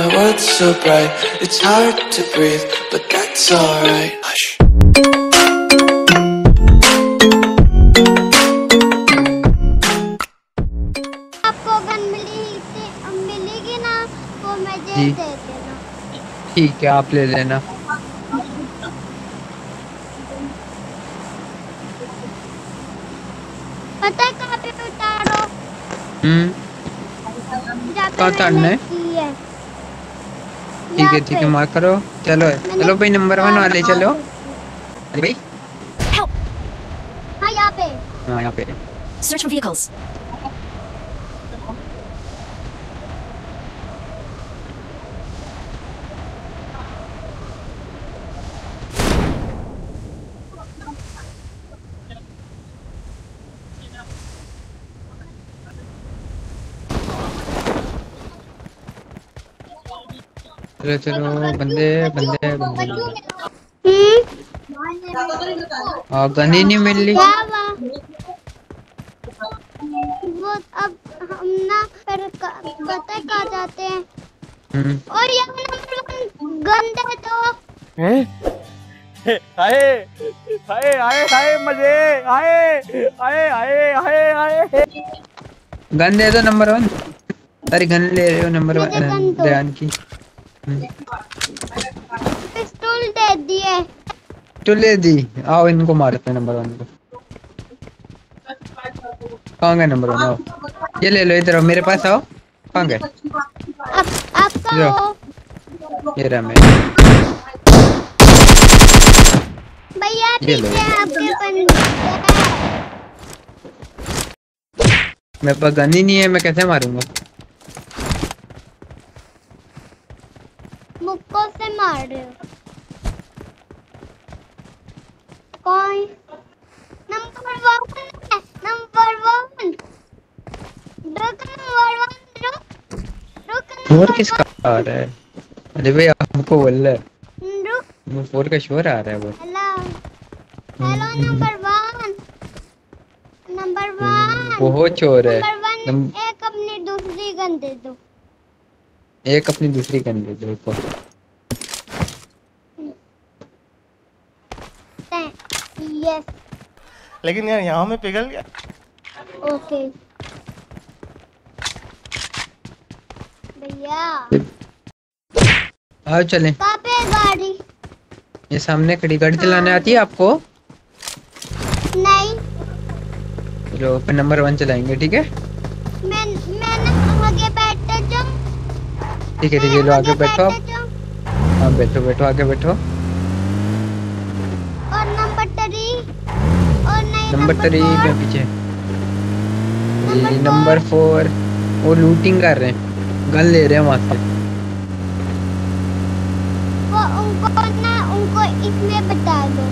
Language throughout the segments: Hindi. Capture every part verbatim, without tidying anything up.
my world's so bright. It's hard to breathe, but that's alright. Hush. आपको गन मिली से मिलेगी ना, वो मुझे दे देना। ठीक है, आप ले लेना। पता है कहाँ पे उतारो? हम्म है। ठीक है ठीक है, मार करो। चलो चलो भाई, नंबर वन वाले चलो। अरे भाई हाँ यहाँ पे हाँ यहाँ पे सर्च फॉर व्हीकल्स। चलो चलो बंदे बंदे बंदे हम्म गन ही नहीं मिल रही। वो अब हम ना पर पता कहाँ जाते हैं। और ये गन दे दो। हैं आए आए आए आए मजे आए आए आए आए आए गन दे दो। नंबर वन सारी गन ले रहे हो। नंबर वन ध्यान की पिस्तौल दे दिए। तो ले दी। आओ इनको मारते हैं नंबर वन को। कहाँ गए नंबर वन? आओ ये ले लो, इधर आओ मेरे पास। आओ कहाँ गए? आप, आपका हो ये रहा। मैं भैया पीछे आपके बंदे। मेरे पास गन ही नहीं है, मैं कैसे मारूंगा? मुक्को से मार रहे हो। कौन? नंबर वन है, नंबर वन। रुक नंबर वन, रुक रुक। शोर किसका आ रहा है? अरे भाई आपको बोल रहा है। रुक, वो फोर का शोर आ रहा है। वो hello hello number one, number one बहुत शोर है। नंबर एक अपनी दूसरी गन दे दो। एक अपनी दूसरी गन दे दो। ऊपर यस, लेकिन यार यहाँ में पिघल गया। ओके भैया आओ चलें। कहाँ पे गाड़ी? ये सामने खड़ी। गाड़ी चलाने आती है आपको? नहीं। चलो फिर नंबर वन चलाएंगे। ठीक है मैं मैं ना आगे बैठता जाऊँ। ठीक है ठीक है, लो आगे बैठो। हाँ बैठो बैठो आगे बैठो। और नंबर थ्री और नहीं नंबर थ्री में पीछे नंबर फोर वो लूटिंग कर रहे हैं, गन ले रहे हैं वहाँ से। वो उनको ना उनको इसमें बता दो।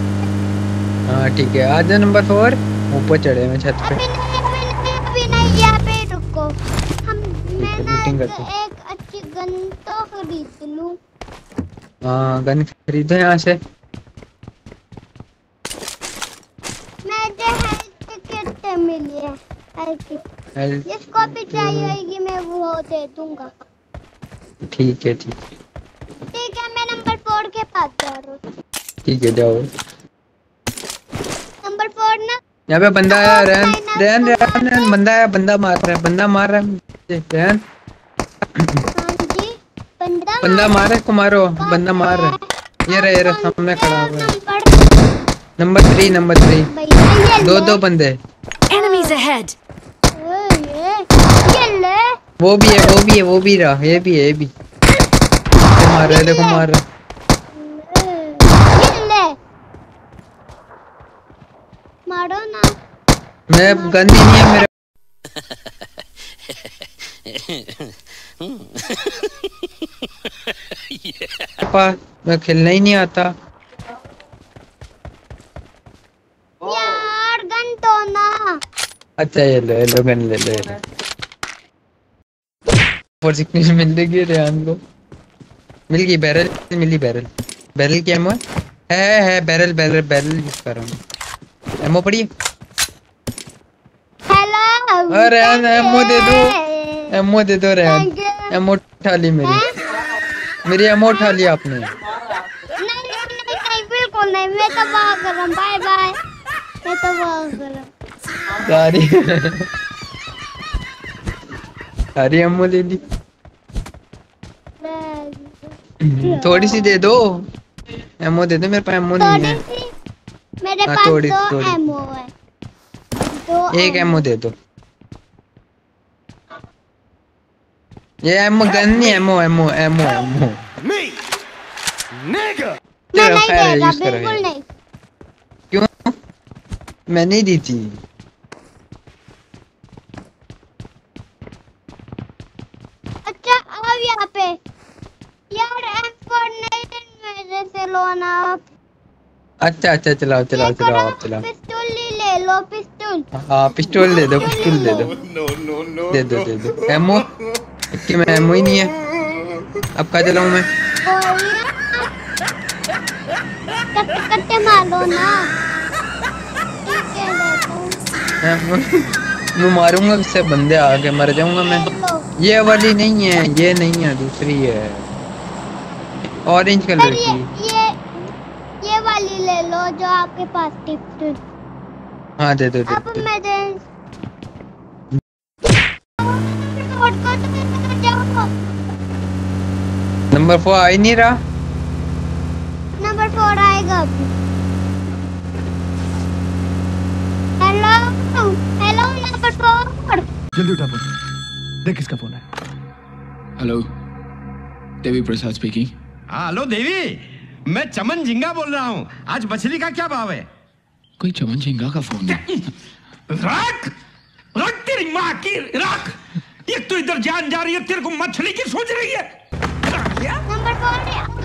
हाँ ठीक है, आ जाओ नंबर फोर। ऊपर चढ़े मैं छत पे। अभी नहीं अभी नहीं अभी नहीं, यहाँ पे रुको। हम मैं ना गन तो खरीद लूं। हाँ गन खरीदो यहाँ से। मुझे हेल्थ किट मिली है। हेल्थ किट जिसको भी चाहिए होगी मैं वो दे दूंगा। ठीक है ठीक है ठीक है, मैं नंबर फोर के पास जा रहा हूँ। ठीक है जाओ। नंबर फोर ना यहाँ पे बंदा आया। रहन रहन रहन बंदा आया। बंदा मार रहा है, बंदा मार रहा है। रहन बंदा मार रहा है, मारो बंदा मार रहा है। ये रहा ये रहा सामने खड़ा हुआ है। नंबर थ्री नंबर थ्री दो दो बंदे। Enemies ahead. वो भी है वो भी है वो भी रहा ये भी है ये भी तो मार रहा है। देखो मार रहा है। मारो ना। मैं गन ही नहीं है मेरे। yeah. मैं खेलना ही नहीं आता यार। गन तो ना। अच्छा ये ले लो गन ले ले फोर सिक्स मिल गई। रेहान को मिल गई बैरल। मिली बैरल। बैरल की एमो है है बैरल बैरल बैरल यूज कर रहा हूँ। एमो पड़ी। हेलो रेहान एमो दे दो। एमो दे दो रेहान। एमो उठा ली मेरी। मेरी अमो उठा लिया आपने। नहीं बिल्कुल नहीं, मैं तो बाहर कर रहा हूँ। बाय बाय, मैं तो बाहर कर रहा हूँ। सारी सारी अमो दे दी, थोड़ी सी दे दो एमओ दे दो। मेरे पास एमओ नहीं है। मेरे पास थोड़ी दो एमओ है। दो एक एमओ दे दो। ये एमओ गन नहीं, एमओ एमओ एमओ एमओ मैं नहीं दे रहा, बिल्कुल नहीं। क्यों? मैं नहीं दी थी। अच्छा अब यहाँ पे यार मेरे से लो ना आप। अच्छा अच्छा चलाओ चलाओ चलाओ आप चलाओ। पिस्तौल ले लो, पिस्तौल। हाँ पिस्तौल दे दो, पिस्तौल दे दो। नो नो नो दे दो दे दो। एमओ कि मैं एमओ ही नहीं है। अब कहाँ चलाऊँ मैं? कट कट मारो ना। मैं मारूंगा किससे, बंदे आके मर जाऊंगा मैं। ये वाली नहीं है, ये नहीं है, दूसरी है ऑरेंज कलर की। ये ये वाली ले लो जो आपके पास टिप। हाँ दे दो। अब मैं दे नंबर फोर आ ही नहीं रहा। नंबर फोर आएगा। हेलो हेलो नंबर फोर, जल्दी उठा फोन। देख किसका फोन है। Hello Devi Prasad speaking. Hello Devi, मैं चमन झिंगा बोल रहा हूँ। आज मछली का क्या भाव है? कोई चमन झिंगा का फोन है। रख रख तेरी माँ की रख। एक तो इधर जान जा रही है, तेरे को मछली की सोच रही है। नंबर फोर यहाँ पे।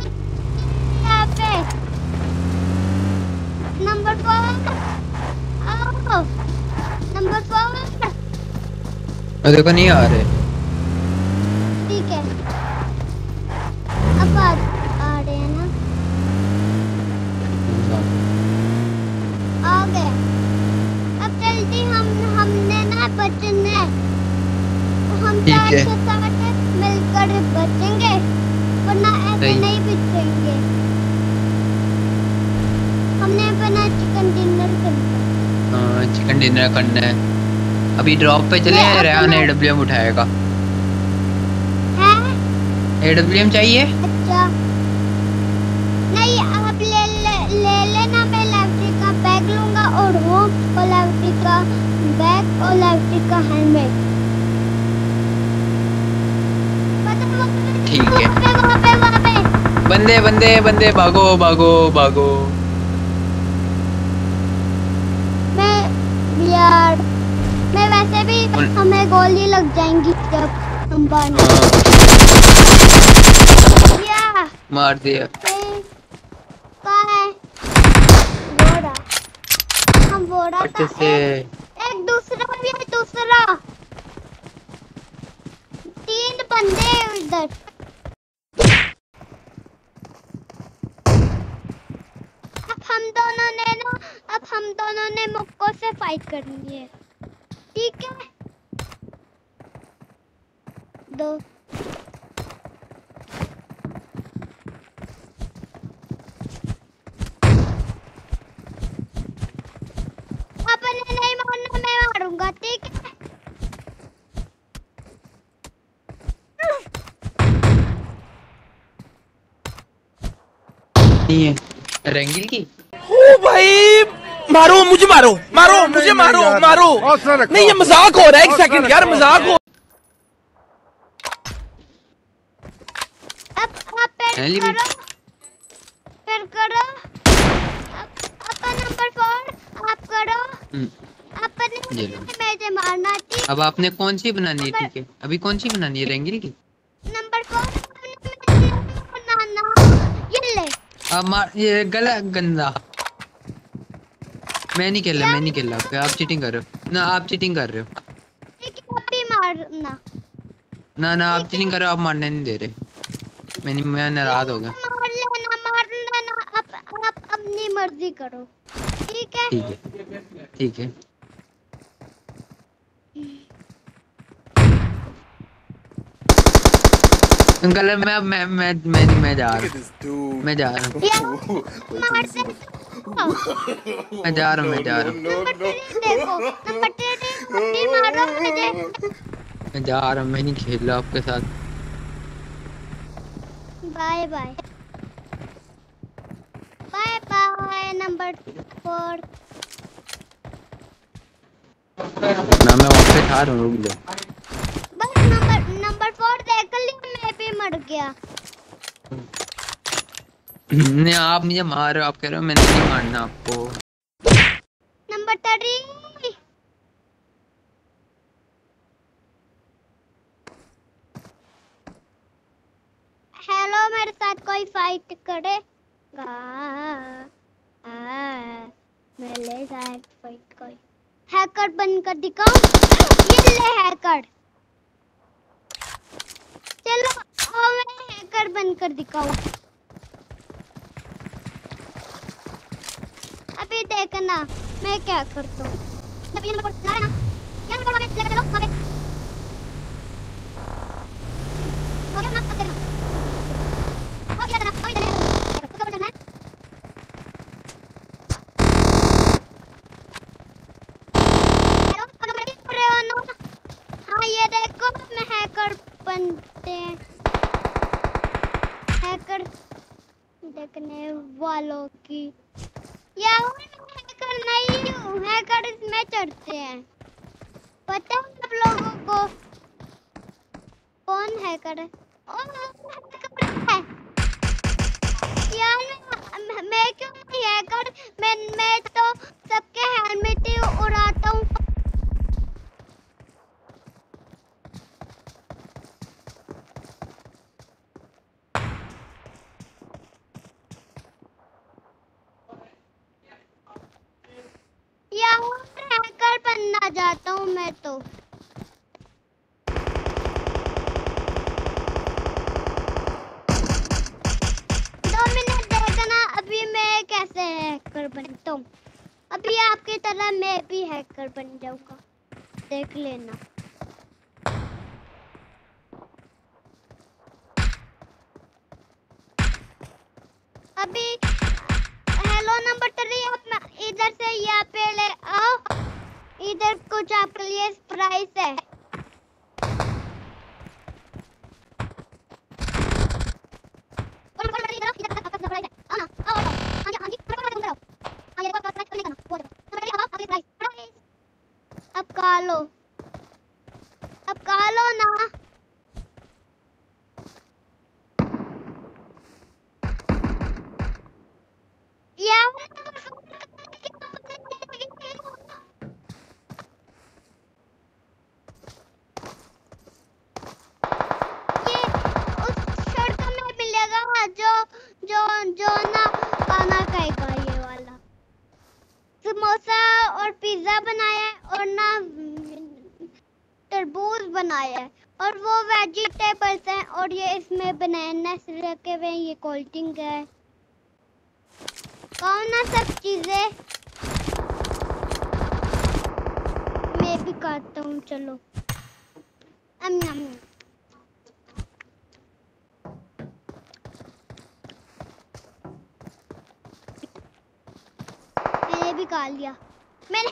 नंबर फोर, नंबर फोर देखो नहीं आ रहे। ठीक है बात आ रहे हैं ना। आ गए। अब जल्दी हम हमने ना बचने, हम चार सौ साठ मिलकर बचेंगे, वरना ऐसे नहीं बचेंगे। हमने बना चिकन डिनर करना। हाँ चिकन डिनर करना है। अभी ड्रॉप पे चले। रेहान एडब्ल्यूएम उठाएगा। एडब्ल्यूएम चाहिए? अच्छा नहीं आप ले ले ले लेना। मैं इलेक्ट्रिक का बैग लूंगा और वो इलेक्ट्रिक का बैग और इलेक्ट्रिक का हेलमेट। ठीक है। वहाँ पे वहाँ पे बंदे बंदे बंदे भागो भागो भागो। मैं यार मैं वैसे भी उन... हमें गोली लग जाएंगी जब हम बाहर। मार दिया। कहाँ है? बोरा। हम बोरा का एक, एक दूसरा भी है, दूसरा। तीन बंदे हैं इधर। अब हम दोनों ने ना अब हम दोनों ने मुक्को से फाइट करनी है। ठीक है दो। ठीक है। नहीं है रंगील की। ओ भाई मारो मुझे, मारो मारो मुझे, मारो मारो। नहीं ये मजाक हो रहा है। एक सेकंड यार, मजाक हो। अब फिर करो, फिर करो। अपन नंबर फोर आप करो। मुझे मारना थी। अब आपने कौन सी बनानी है? ठीक है अभी कौन सी बनानी है? रेंगिल की। Number four. ये ले। अब मार ये गला गंदा। मैं नहीं खेला, मैं नहीं खेला। आप चीटिंग कर रहे हो ना, आप चीटिंग कर रहे हो। मारना ना ना आप चीटिंग कर रहे हो, आप मारने नहीं दे रहे। मैंने मैं नाराज हो गया। मार लेना मार लेना। आप आप अपनी मर्जी करो। ठीक है ठीक है ठीक है। अंकल मैं मैं मैं मैं मैं जा रहा हूँ मैं जा रहा हूँ मैं जा रहा हूँ मैं जा रहा हूँ मैं जा रहा हूँ मैं नहीं खेल रहा आपके साथ। Bye bye bye bye number four. ना मैं वहाँ पे ठहर हूँ रुक जाओ। नंबर फोर देख लिया मैं भी मर गया। नहीं आप मुझे मार रहे हो, आप कह रहे हो मैंने नहीं मारना आपको। नंबर थ्री हेलो मेरे साथ कोई फाइट करेगा मेरे साथ फाइट कोई हैकर बनकर दिखाओ। ये ले हैकर चलो आओ मैं हैकर बनकर दिखाओ। अभी देखना मैं क्या करता हूँ। अभी ये नंबर चला रहा ना क्या नंबर वाले चला चलो अबे ओके मत करना ओके चला ओके चला उसका बटन है हेलो हेलो मेरी प्रेरणा। हाँ ये देखो मैं हैकर बनते हैं हैकर देखने वालों की या हैकर नहीं हूँ हैकर इसमें चढ़ते हैं। पता है आप लोगों को कौन हैकर है? ओ है यार मैं, मैं क्यों नहीं हैकर मैं मैं तो सबके हेलमेट ही उड़ाता हूँ। हैकर बनना चाहता हूँ मैं तो। दो मिनट देखना अभी मैं कैसे हैकर बनता हूँ। अभी आपकी तरह मैं भी हैकर बन जाऊँगा देख लेना। अभी हेलो नंबर थ्री आप इधर से यहाँ पे ले आओ। इधर कुछ आपके लिए प्राइस है। अब खा लो अब खा लो ना। और वो वेजिटेबल्स हैं और ये इसमें बनाना रखे हुए हैं। ये कोल्ड ड्रिंक है खाओ ना सब चीजें मैं भी खाता हूँ। चलो अम नम मैंने भी खा लिया। मैंने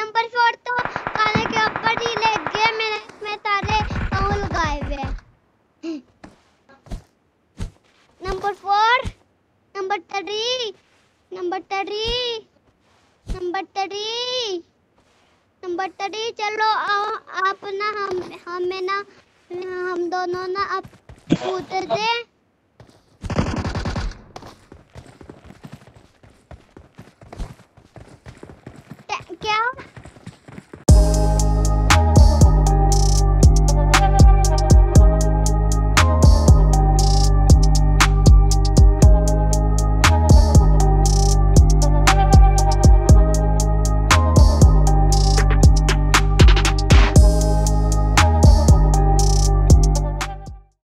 नंबर फोर तो खाने के ऊपर ही ले गया। मैंने इसमें सारे पाँव लगाए हुए हैं। Number four number three number three number three number three चलो आओ आप ना हम हमें ना हम दोनों ना आप कूदते